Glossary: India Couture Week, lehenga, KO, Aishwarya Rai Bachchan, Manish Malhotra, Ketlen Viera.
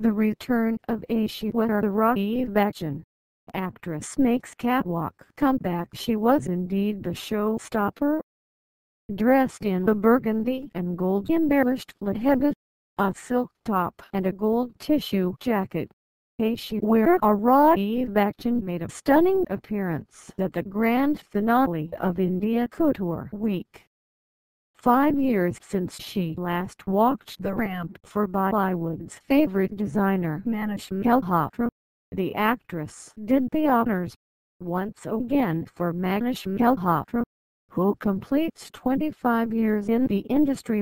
The return of Aishwarya Rai Bachchan. Actress makes catwalk comeback. She was indeed the showstopper. Dressed in a burgundy and gold embellished lehenga, a silk top and a gold tissue jacket, Aishwarya Rai Bachchan made a stunning appearance at the grand finale of India Couture Week. 5 years since she last walked the ramp for Bollywood's favorite designer Manish Malhotra, the actress did the honors, once again for Manish Malhotra, who completes 25 years in the industry.